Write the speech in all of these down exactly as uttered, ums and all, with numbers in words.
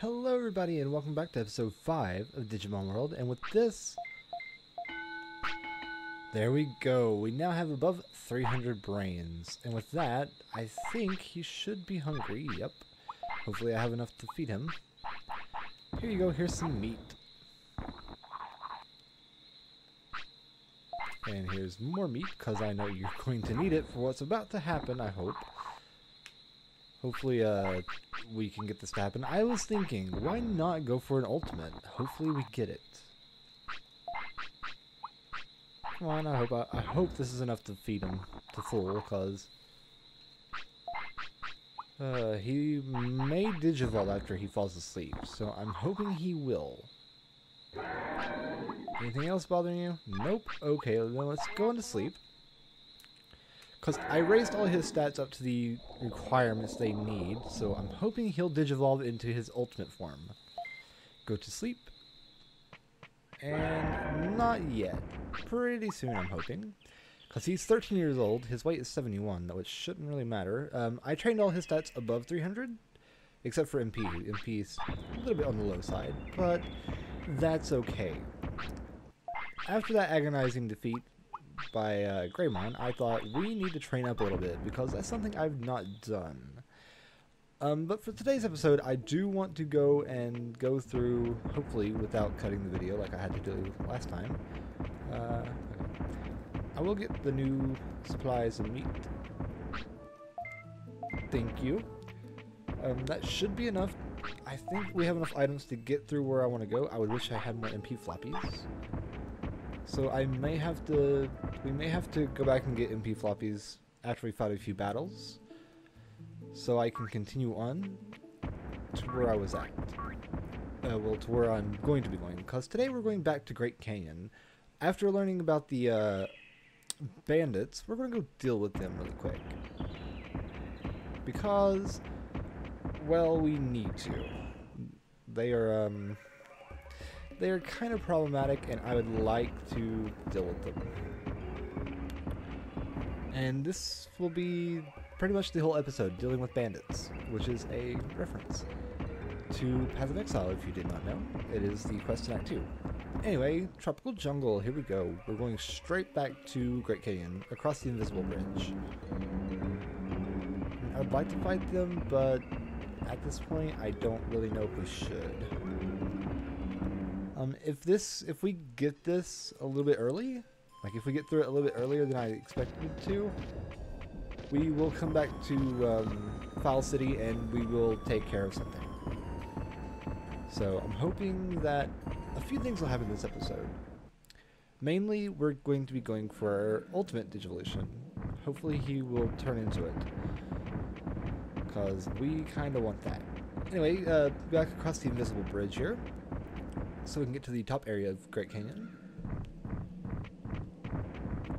Hello everybody and welcome back to episode five of Digimon World, and with this, there we go, we now have above three hundred brains, and with that, I think he should be hungry. Yep, hopefully I have enough to feed him. Here you go, here's some meat. And here's more meat, because I know you're going to need it for what's about to happen, I hope. Hopefully, uh, we can get this to happen. I was thinking, why not go for an ultimate? Hopefully we get it. Come on, I hope I, I hope this is enough to feed him to full, because uh, he may digivolve after he falls asleep, so I'm hoping he will. Anything else bothering you? Nope. Okay, then let's go into sleep. Because I raised all his stats up to the requirements they need, so I'm hoping he'll digivolve into his ultimate form. Go to sleep. And not yet. Pretty soon, I'm hoping. Because he's thirteen years old, his weight is seventy-one, though it shouldn't really matter. Um, I trained all his stats above three hundred, except for M P. M P's a little bit on the low side, but that's okay. After that agonizing defeat by uh, Greymon, I thought we need to train up a little bit, because that's something I've not done. Um, but for today's episode, I do want to go and go through, hopefully without cutting the video like I had to do last time. Uh, okay. I will get the new supplies and meat. Thank you. Um, that should be enough. I think we have enough items to get through where I want to go. I would wish I had more M P floppies. So I may have to, we may have to go back and get M P floppies after we fight a few battles, so I can continue on to where I was at. Uh, well, to where I'm going to be going, because today we're going back to Great Canyon. After learning about the uh, bandits, we're going to go deal with them really quick. Because, well, we need to. They are, um... they are kind of problematic, and I would like to deal with them. And this will be pretty much the whole episode, dealing with bandits, which is a reference to Path of Exile, if you did not know. It is the quest in Act two. Anyway, Tropical Jungle, here we go. We're going straight back to Great Canyon, across the Invisible Bridge. I'd like to fight them, but at this point, I don't really know if we should. Um, if this, if we get this a little bit early, like if we get through it a little bit earlier than I expected to, we will come back to um, File City and we will take care of something. So I'm hoping that a few things will happen this episode. Mainly, we're going to be going for our ultimate Digivolution. Hopefully he will turn into it, because we kind of want that. Anyway, uh, back across the Invisible Bridge here, so we can get to the top area of Great Canyon.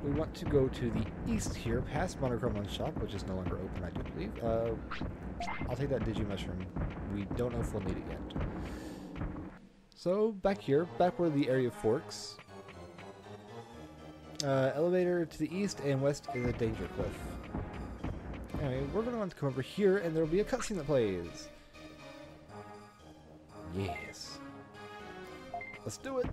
We want to go to the east here, past Monochrome Shop, which is no longer open, I do believe. Uh, I'll take that Digi Mushroom. We don't know if we'll need it yet. So, back here, back where the area forks. Uh, elevator to the east and west is a danger cliff. Anyway, we're going to want to come over here, and there will be a cutscene that plays. Yes. Let's do it!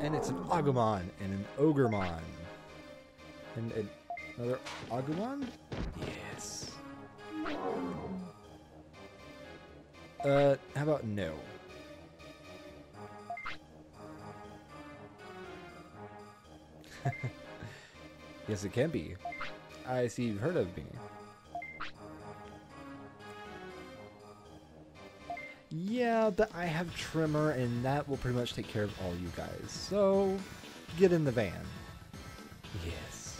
And it's an Agumon and an Ogremon. And an, another Agumon? Yes. Uh, how about no? Yes, it can be. I see you've heard of me. Yeah, but I have Trimmer, and that will pretty much take care of all you guys. So, get in the van. Yes.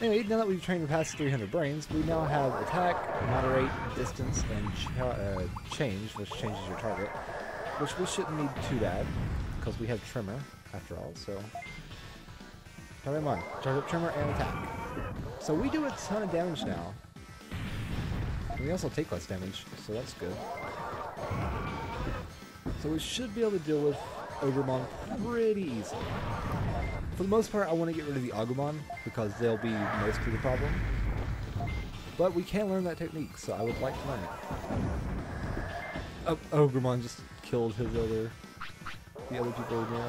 Anyway, now that we've trained past three hundred brains, we now have attack, moderate, distance, and ch uh, change, which changes your target. Which we shouldn't need too bad, because we have Trimmer, after all, so... Tyrannomon, charge up Trimmer and attack. So we do a ton of damage now. We also take less damage, so that's good. So we should be able to deal with Ogremon pretty easily. For the most part, I want to get rid of the Agumon because they'll be mostly the problem. But we can learn that technique, so I would like to learn it. Oh, Ogremon just killed his other, the other people again.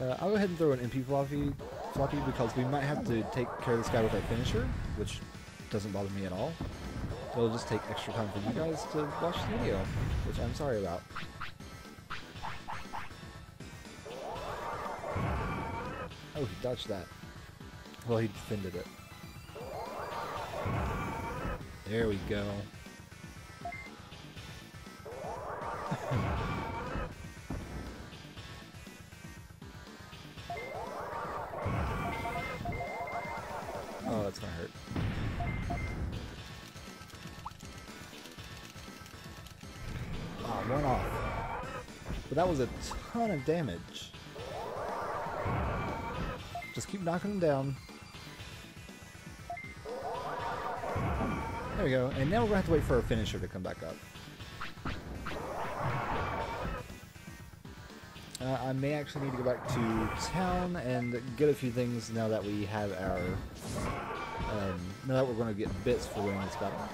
Uh, I'll go ahead and throw an M P floppy, floppy because we might have to take care of this guy with that finisher, which doesn't bother me at all. It'll just take extra time for you guys to watch the video, which I'm sorry about. Oh, he dodged that. Well, he defended it. There we go. Oh, that's gonna hurt. Oh, one off. But that was a ton of damage. Just keep knocking them down. There we go. And now we're going to have to wait for our finisher to come back up. Uh, I may actually need to go back to town and get a few things now that we have our... Um, now that we're going to get bits for winning this battle.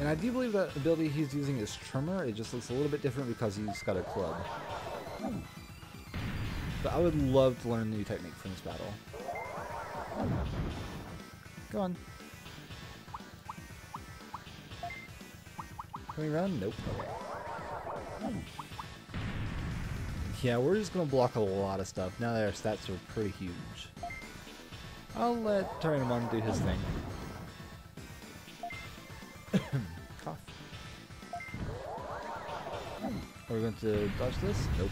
And I do believe that ability he's using is Tremor. It just looks a little bit different because he's got a club. But I would love to learn a new technique from this battle. Go on. Can we run? Nope. Okay. Yeah, we're just going to block a lot of stuff. Now that our stats are pretty huge. I'll let Tyrannomon do his thing. Cough. Are we going to dodge this? Nope.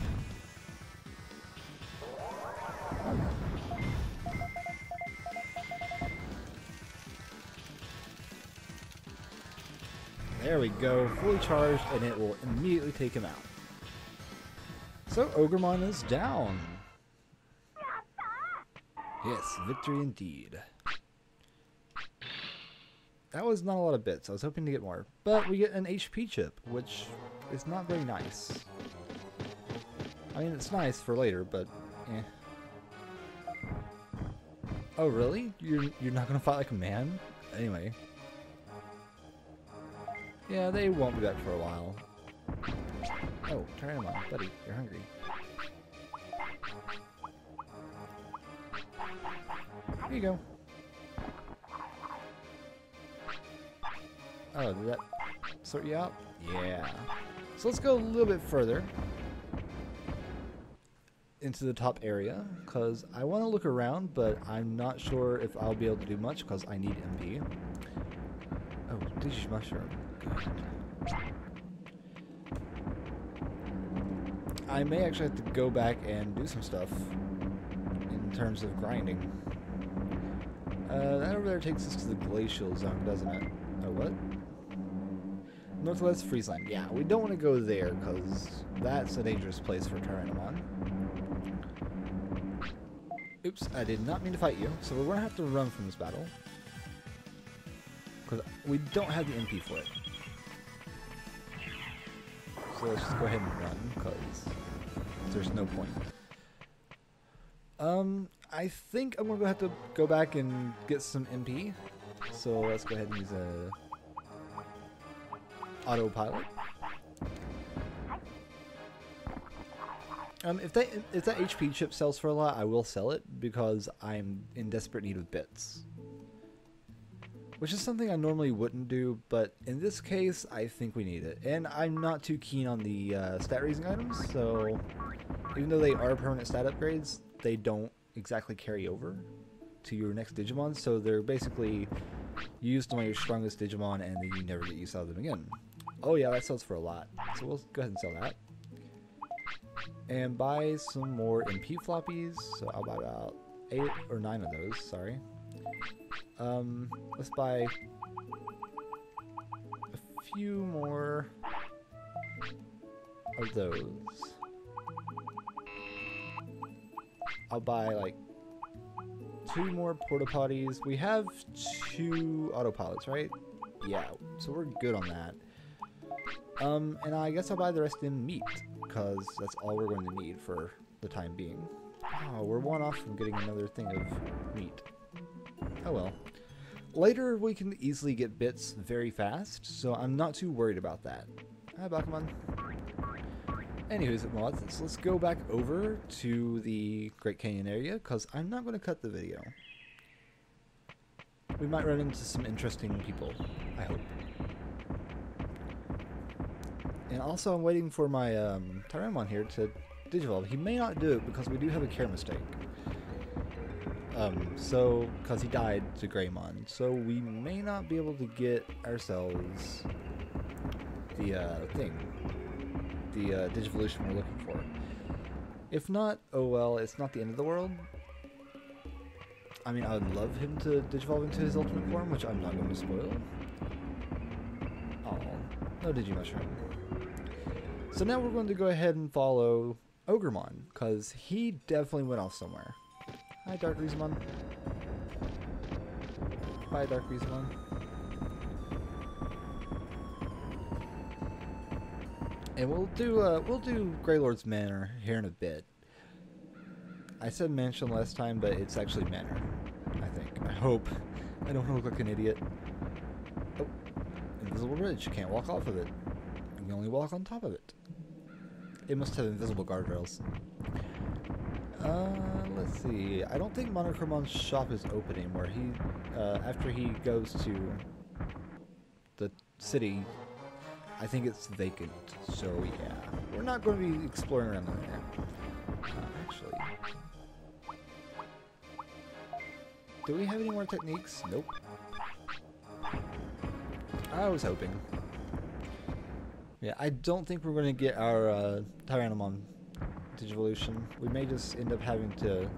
There we go, fully charged, and it will immediately take him out. So Ogremon is down. Yes, victory indeed. That was not a lot of bits. I was hoping to get more, but we get an H P chip, which is not very nice. I mean, it's nice for later, but eh. Oh really? You're you're not gonna fight like a man? Anyway. Yeah, they won't be back for a while. Oh, Tyrannomon, buddy, you're hungry. Here you go. Oh, did that sort you out? Yeah. So let's go a little bit further into the top area, because I want to look around, but I'm not sure if I'll be able to do much, because I need M P. Oh, Digi Mushroom. I may actually have to go back and do some stuff in terms of grinding. Uh, that over there takes us to the glacial zone, doesn't it? Oh, what? Northwest Friesland. Yeah, we don't want to go there because that's a dangerous place for Tyrannomon. Oops, I did not mean to fight you, so we're going to have to run from this battle. Because we don't have the M P for it. So let's just go ahead and run, because there's no point. Um, I think I'm going to have to go back and get some M P. So let's go ahead and use a autopilot. Um, if that if that H P chip sells for a lot, I will sell it, because I'm in desperate need of bits. Which is something I normally wouldn't do, but in this case, I think we need it. And I'm not too keen on the uh, stat raising items, so even though they are permanent stat upgrades, they don't exactly carry over to your next Digimon, so they're basically used on your strongest Digimon and then you never get used out of them again. Oh yeah, that sells for a lot, so we'll go ahead and sell that. And buy some more M P floppies, so I'll buy about eight or nine of those, sorry. Um, let's buy a few more of those. I'll buy like two more porta potties. We have two autopilots, right? Yeah, so we're good on that. Um, and I guess I'll buy the rest in meat. because that's all we're going to need for the time being. Oh, we're one off from getting another thing of meat. Oh well. Later, we can easily get bits very fast, so I'm not too worried about that. Hi, Bakuman. Anyways, well, let's, let's go back over to the Great Canyon area, because I'm not going to cut the video. We might run into some interesting people, I hope. And also, I'm waiting for my um, Tyrannomon here to Digivolve. He may not do it because we do have a care mistake. Um, so, because he died to Greymon. So we may not be able to get ourselves the uh, thing, the uh, Digivolution we're looking for. If not, oh well, it's not the end of the world. I mean, I would love him to Digivolve into his ultimate form, which I'm not going to spoil. Oh, no Digi Mushroom. So now we're going to go ahead and follow Ogremon, because he definitely went off somewhere. Hi, Dark Rizamon. Bye, Dark Rizamon. And we'll do uh, we'll do Greylord's Manor here in a bit. I said mansion last time, but it's actually manor, I think. I hope. I don't want to look like an idiot. Oh, invisible bridge. You can't walk off of it. You can only walk on top of it. It must have invisible guardrails. Uh, let's see. I don't think Monochrome Shop is open anymore. He, uh, after he goes to the city, I think it's vacant. So yeah, we're not going to be exploring around there. Uh, actually, do we have any more techniques? Nope. I was hoping. Yeah, I don't think we're going to get our uh, Tyrannomon Digivolution. We may just end up having to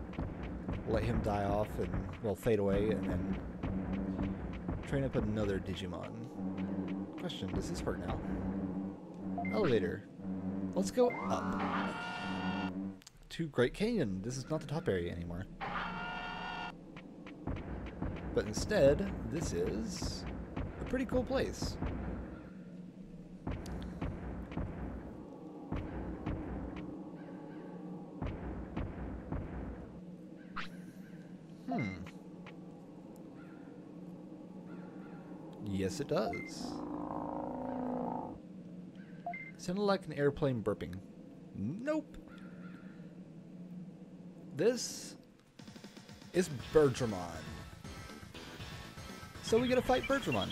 let him die off and, well, fade away, and then train up another Digimon. Question, does this work now? Elevator. Let's go up to Great Canyon. This is not the top area anymore. But instead, this is a pretty cool place. Yes, it does. Sounded like an airplane burping. Nope. This is Birdramon. So we gotta fight Birdramon.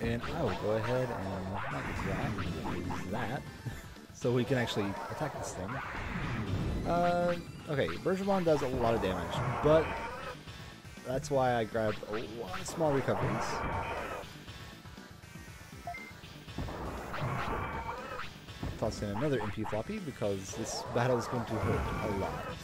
And I will go ahead and not use that, use that so we can actually attack this thing. Uh, okay, Birdramon does a lot of damage, but that's why I grabbed a lot of small recoveries. Toss in another M P floppy because this battle is going to hurt a lot.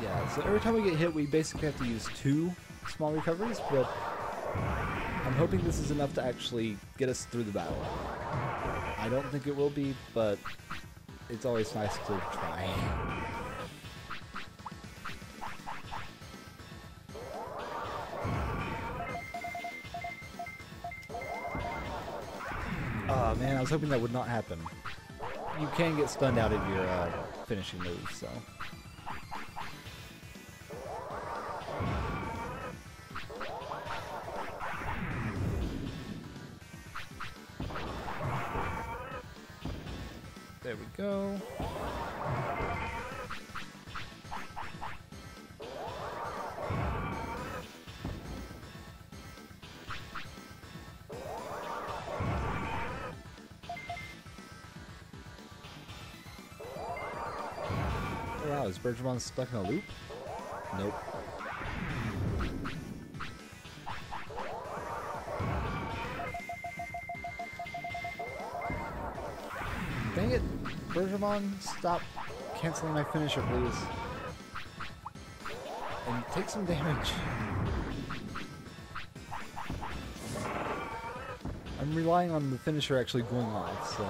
Yeah, so every time we get hit, we basically have to use two small recoveries, but I'm hoping this is enough to actually get us through the battle. I don't think it will be, but it's always nice to try. Oh man, I was hoping that would not happen. You can get stunned out of your uh, finishing move, so. There we go. Oh, wow, is Bergemon stuck in a loop? Nope. Dang it! Bergemon, stop canceling my finisher, please. And take some damage. I'm relying on the finisher actually going off, so.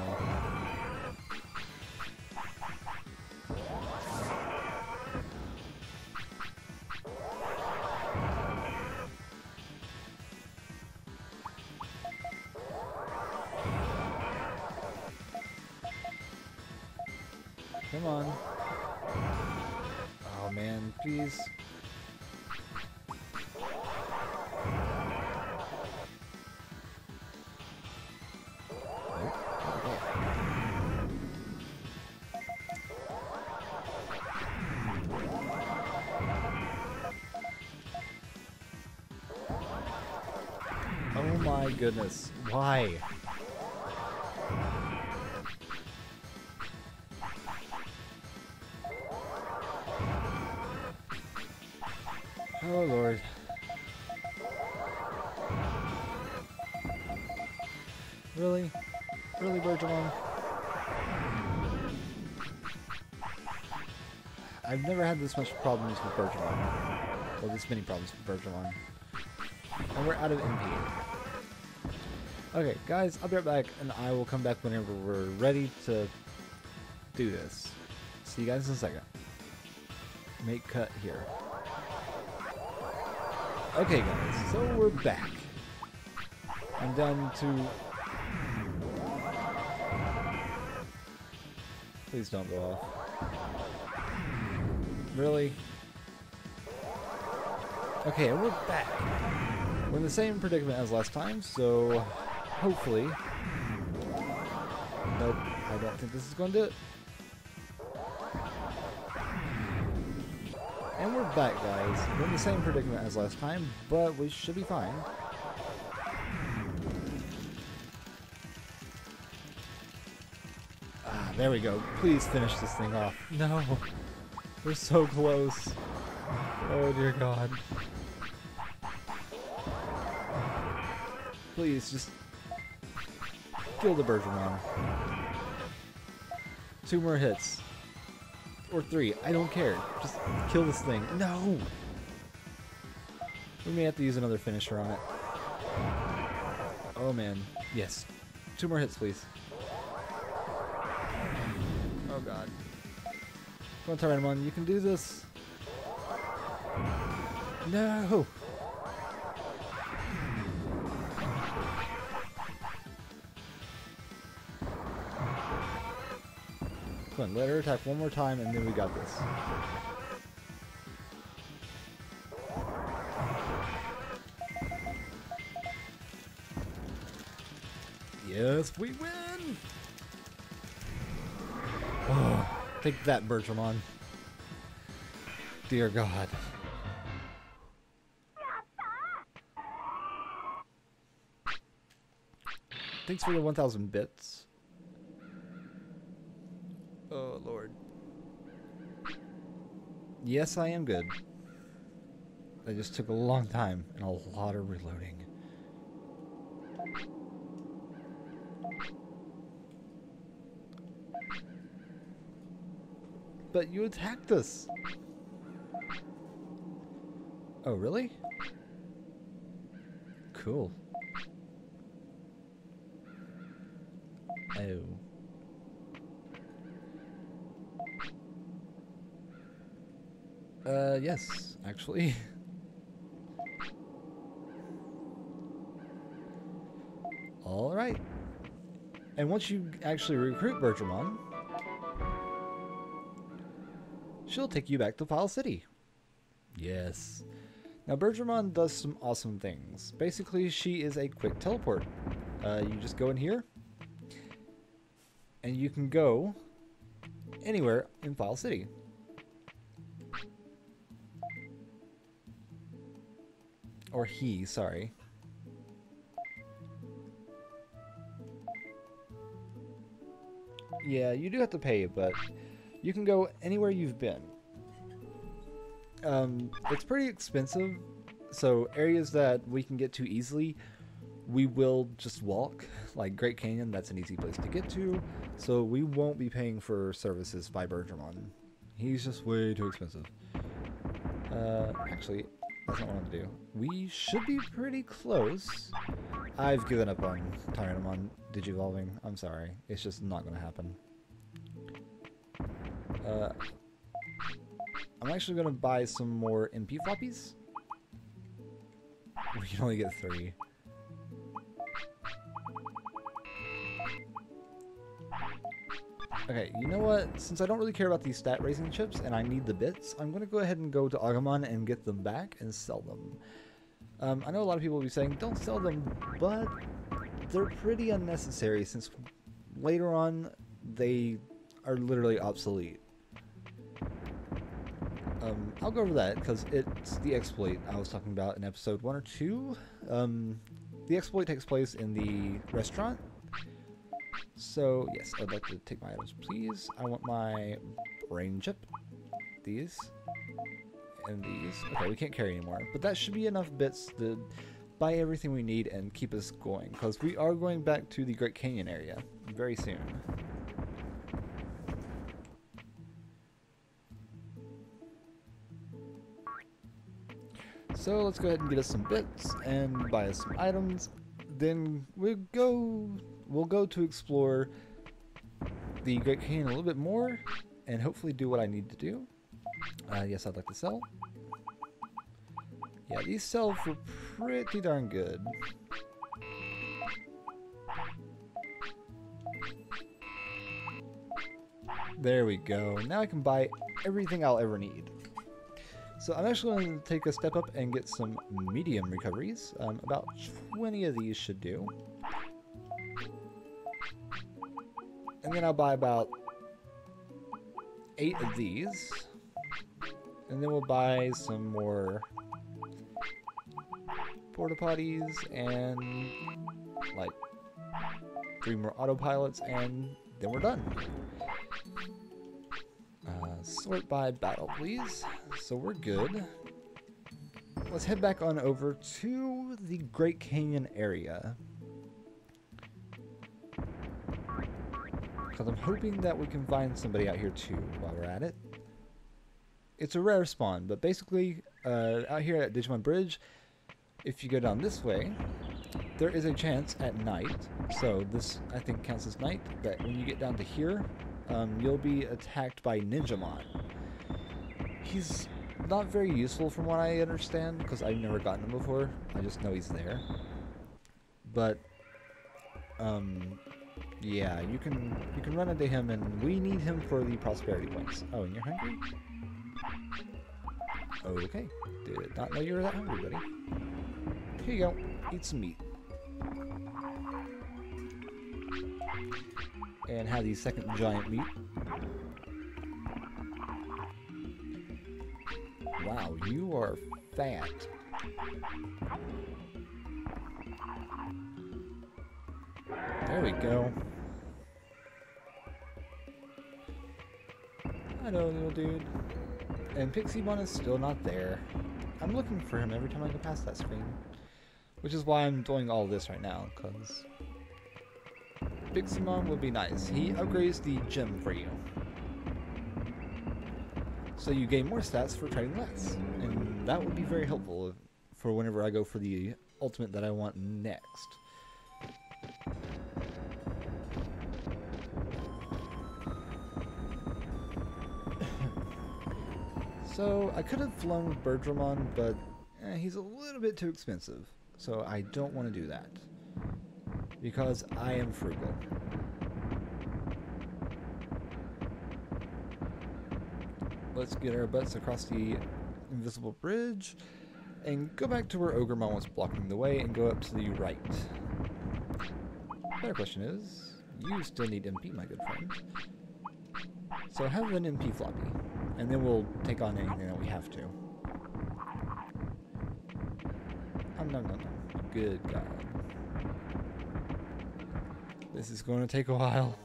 Come on. Oh man, please. Goodness, why? Oh Lord. Really? Really, Birdramon? I've never had this much problems with Birdramon. Well, this many problems with Birdramon. And we're out of M P. Okay, guys, I'll be right back, and I will come back whenever we're ready to do this. See you guys in a second. Make cut here. Okay, guys, so we're back. I'm down to... Please don't go off. Really? Okay, and we're back. We're in the same predicament as last time, so... Hopefully. Nope, I don't think this is going to do it. And we're back, guys. We're in the same predicament as last time, but we should be fine. Ah, there we go. Please finish this thing off. No. We're so close. Oh, dear God. Please, just... Kill the Bergemon. Two more hits. Or three. I don't care. Just kill this thing. No! We may have to use another finisher on it. Oh man. Yes. Two more hits, please. Oh god. Come on, Tyrannomon. You can do this. No! Let her attack one more time, and then we got this. Yes, we win! Oh, take that, Birdramon. Dear God. Thanks for the one thousand bits. Oh, Lord. Yes, I am good. That just took a long time and a lot of reloading. But you attacked us! Oh, really? Cool. Oh. Uh, yes, actually. Alright. And once you actually recruit Birdramon, she'll take you back to File City. Yes. Now, Birdramon does some awesome things. Basically, she is a quick teleport. Uh, you just go in here, and you can go anywhere in File City. Or he, sorry. Yeah, you do have to pay, but you can go anywhere you've been. Um, it's pretty expensive, so areas that we can get to easily, we will just walk. Like Great Canyon, that's an easy place to get to, so we won't be paying for services by Birdramon. He's just way too expensive. Uh, actually... That's not what I want to do. We should be pretty close. I've given up on Tyrannomon Digivolving. I'm sorry. It's just not going to happen. Uh, I'm actually going to buy some more M P floppies. We can only get three. Okay, you know what? Since I don't really care about these stat raising chips and I need the bits, I'm going to go ahead and go to Agumon and get them back and sell them. Um, I know a lot of people will be saying, don't sell them, but they're pretty unnecessary since later on they are literally obsolete. Um, I'll go over that because it's the exploit I was talking about in episode one or two. Um, the exploit takes place in the restaurant. So, yes, I'd like to take my items, please. I want my brain chip. These. And these. Okay, we can't carry anymore. But that should be enough bits to buy everything we need and keep us going. Because we are going back to the Great Canyon area very soon. So, let's go ahead and get us some bits and buy us some items. Then we'll go... We'll go to explore the Great Canyon a little bit more and hopefully do what I need to do. Uh, yes, I'd like to sell. Yeah, these sell for pretty darn good. There we go. Now I can buy everything I'll ever need. So I'm actually going to take a step up and get some medium recoveries. Um, about twenty of these should do. And then I'll buy about eight of these. And then we'll buy some more porta potties and like three more autopilots, and then we're done. Uh, sort by battle, please. So we're good. Let's head back on over to the Great Canyon area. Because I'm hoping that we can find somebody out here too while we're at it. It's a rare spawn, but basically uh, out here at Digimon Bridge, if you go down this way, there is a chance at night, so this I think counts as night, that when you get down to here, um, you'll be attacked by Ninjamon. He's not very useful from what I understand, because I've never gotten him before, I just know he's there. But, um... yeah, you can you can run into him, and we need him for the prosperity points. Oh, and you're hungry? Okay. Did not know you were that hungry, buddy. Here you go. Eat some meat. And have the second giant meat. Wow, you are fat. There we go. Hello, little dude. And Pixiemon is still not there. I'm looking for him every time I go past that screen. Which is why I'm doing all this right now, because Pixiemon would be nice. He upgrades the gym for you. So you gain more stats for trading less. And that would be very helpful for whenever I go for the ultimate that I want next. So, I could have flown with Birdramon, but eh, he's a little bit too expensive. So, I don't want to do that. Because I am frugal. Let's get our butts across the invisible bridge and go back to where Ogremon was blocking the way and go up to the right. Better question is, you still need M P, my good friend. So, have an M P floppy. And then we'll take on anything that we have to. Oh, no, no, no. Good God. This is going to take a while.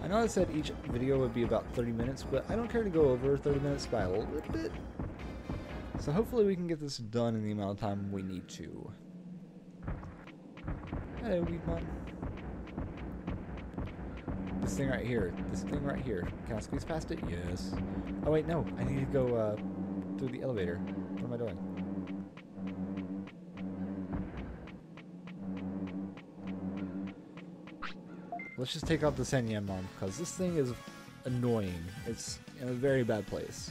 I know I said each video would be about thirty minutes, but I don't care to go over thirty minutes by a little bit. So hopefully we can get this done in the amount of time we need to. Hello, Weedmon. This thing right here. This thing right here. Can I squeeze past it? Yes. Oh wait, no. I need to go uh, through the elevator. What am I doing? Let's just take out the Sanyamon because this thing is annoying. It's in a very bad place.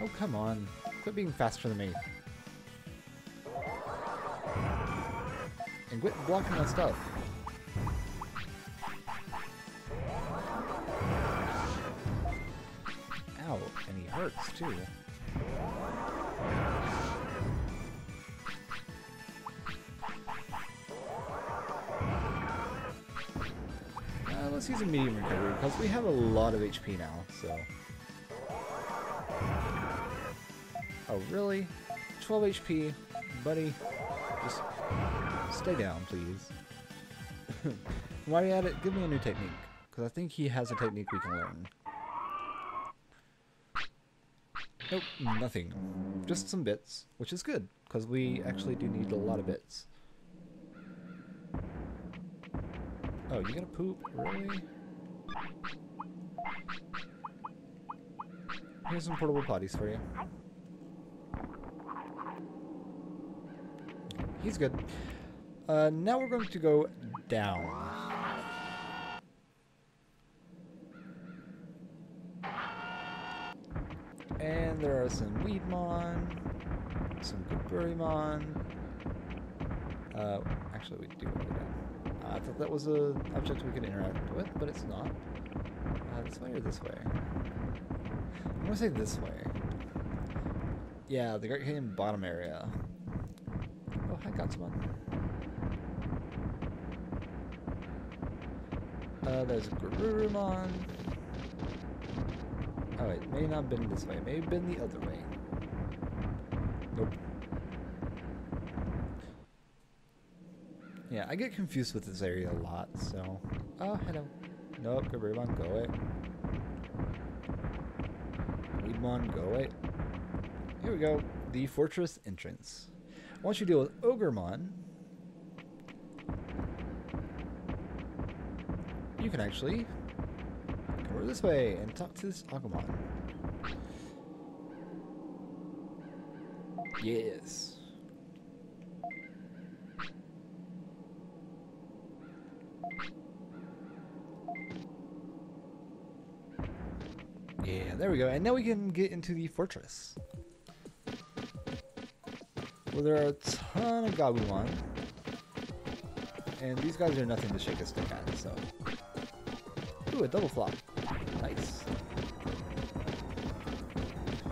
Oh come on! Quit being faster than me. And quit blocking my stuff. Ow, and he hurts too. Uh, let's use a medium recovery because we have a lot of H P now, so. Oh, really? twelve H P, buddy. Just stay down, please. While you're at it, give me a new technique. Because I think he has a technique we can learn. Nope, nothing. Just some bits, which is good. Because we actually do need a lot of bits. Oh, you gonna poop? Really? Here's some portable potties for you. He's good. Uh, now we're going to go down. And there are some Weedmon, some Goburimon. Uh, actually, we do want to go down. Uh, I thought that was an object we could interact with, but it's not. Uh, this way or this way? I'm going to say this way. Yeah, the Great Canyon bottom area. Oh, hi, Gotsumon. Uh, there's Garurumon. Oh, it may not have been this way. It may have been the other way. Nope. Yeah, I get confused with this area a lot, so... Oh, hello. Nope, Garurumon, go away. Weedmon, go away. Here we go. The fortress entrance. Once you deal with Ogremon, you can actually come over this way and talk to this Agumon. Yes. Yeah, there we go. And now we can get into the fortress. Well, there are a ton of Gabumon, and these guys are nothing to shake a stick at, so... Ooh, a double flop. Nice.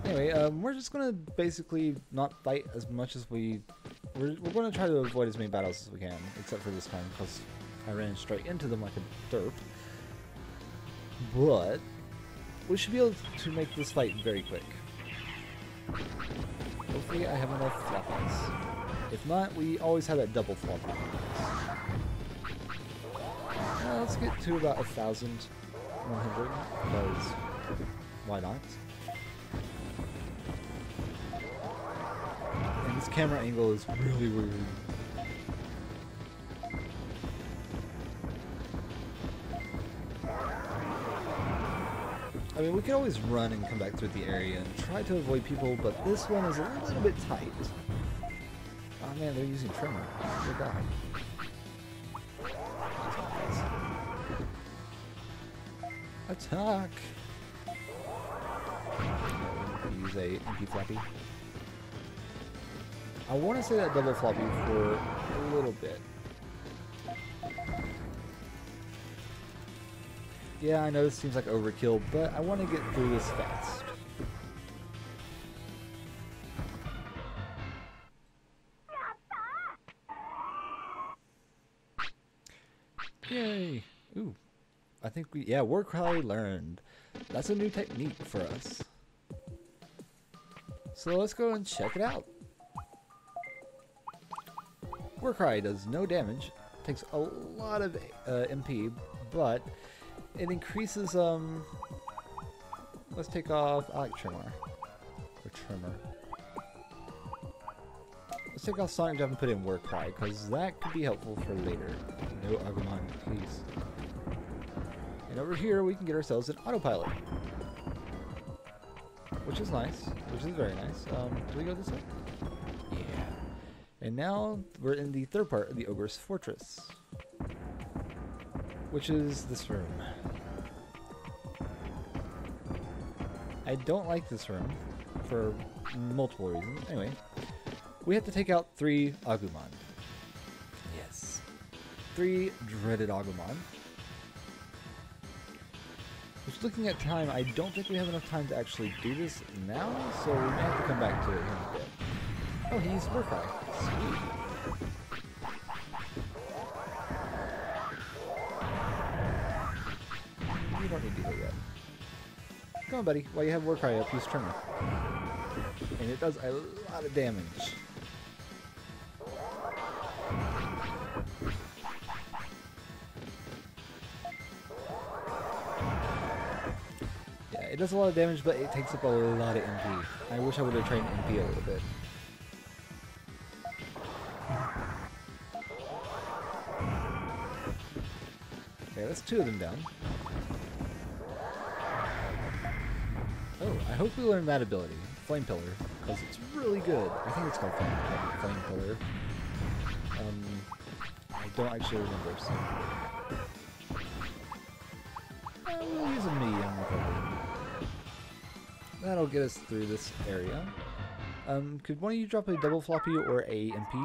Anyway, um, we're just gonna basically not fight as much as we... We're, we're gonna try to avoid as many battles as we can, except for this time, because I ran straight into them like a derp. But... we should be able to make this fight very quick. Hopefully I have enough floppies. If not, we always have that double floppy. Well, let's get to about eleven hundred, because why not? And this camera angle is really weird. I mean, we can always run and come back through the area and try to avoid people, but this one is a little bit tight. Oh man, they're using Trimmer. Good God. Attack! Use a empty floppy. I want to say that double floppy for a little bit. Yeah, I know this seems like overkill, but I want to get through this fast. Yay! Ooh. I think we... Yeah, Warcry learned. That's a new technique for us. So let's go and check it out. Warcry does no damage. Takes a lot of uh, M P, but... it increases, um, let's take off, I like Tremor, or Trimmer. Let's take off Sonic Drive and put in Warcry, because that could be helpful for later. No Agumon, please. And over here, we can get ourselves an autopilot. Which is nice, which is very nice. Um, do we go this way? Yeah. And now, we're in the third part of the Ogre's Fortress. Which is this room. I don't like this room for multiple reasons. Anyway, we have to take out three Agumon. Yes. three dreaded Agumon. Just looking at time, I don't think we have enough time to actually do this now, so we may have to come back to him a bit. Oh, he's Warcry. Sweet. You don't need to do that yet. Come on, buddy. While you have Warcry up, use Trimmer. And it does a lot of damage. Yeah, it does a lot of damage, but it takes up a lot of M P. I wish I would have trained M P a little bit. Okay, that's two of them down. Oh, I hope we learn that ability, Flame Pillar, because it's really good. I think it's called Flame, Flame Pillar. Um, I don't actually remember, so... I will use a medium recovery. That'll get us through this area. Um, could one of you drop a double floppy or a M P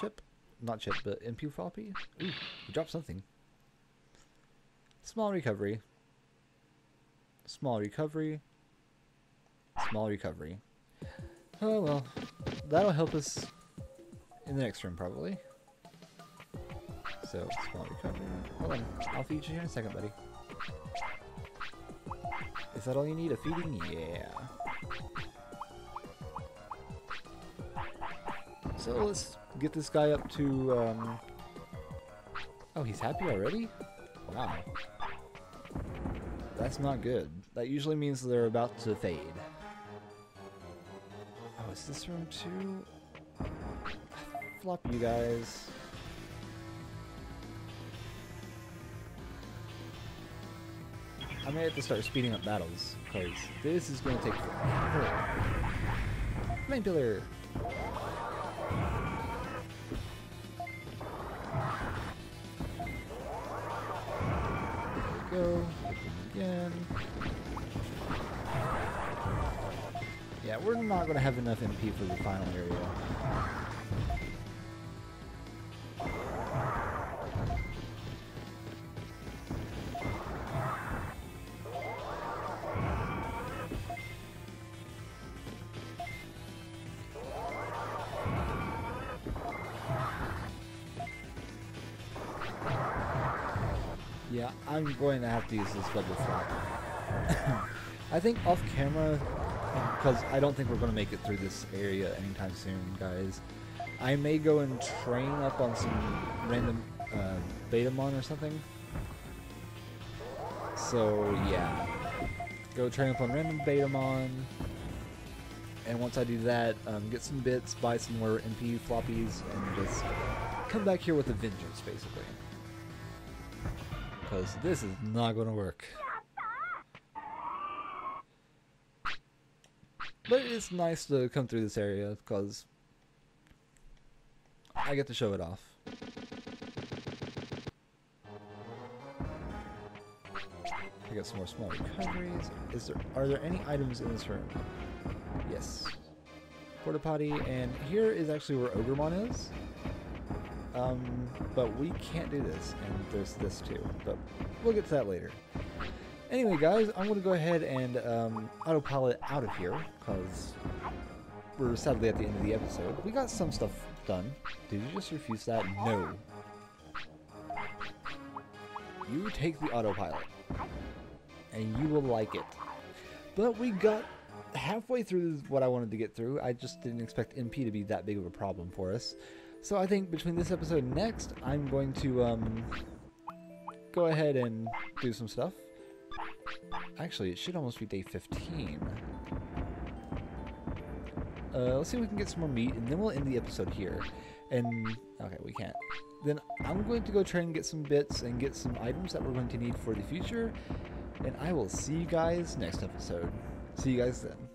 chip? Not chip, but M P floppy? Ooh, you dropped something. Small recovery. Small recovery. Small recovery. Oh well, that'll help us in the next room probably. So, small recovery. Hold on, I'll feed you here in a second, buddy. Is that all you need? A feeding? Yeah. So let's get this guy up to, um... oh, he's happy already? Wow. That's not good. That usually means they're about to fade. Oh, is this room two? Flop you guys. I may have to start speeding up battles, because this is going to take forever. Flame Pillar! There we go. Again. Yeah, we're not going to have enough M P for the final area. Yeah, I'm going to have to use this double flop. I think off camera, because I don't think we're going to make it through this area anytime soon, guys. I may go and train up on some random uh, Betamon or something. So, yeah. Go train up on random Betamon. And once I do that, um, get some bits, buy some more M P floppies, and just come back here with a vengeance, basically. Because this is not going to work. But it's nice to come through this area, because I get to show it off. I got some more small recoveries. Is there, are there any items in this room? Yes. Porta potty, and here is actually where Ogremon is. Um, but we can't do this, and there's this too. But we'll get to that later. Anyway, guys, I'm going to go ahead and um, autopilot out of here, because we're sadly at the end of the episode. We got some stuff done. Did you just refuse that? No. You take the autopilot, and you will like it. But we got halfway through what I wanted to get through. I just didn't expect M P to be that big of a problem for us. So I think between this episode and next, I'm going to um, go ahead and do some stuff. Actually, it should almost be day fifteen. Uh, let's see if we can get some more meat, and then we'll end the episode here. And, okay, we can't. Then I'm going to go try and get some bits and get some items that we're going to need for the future. And I will see you guys next episode. See you guys then.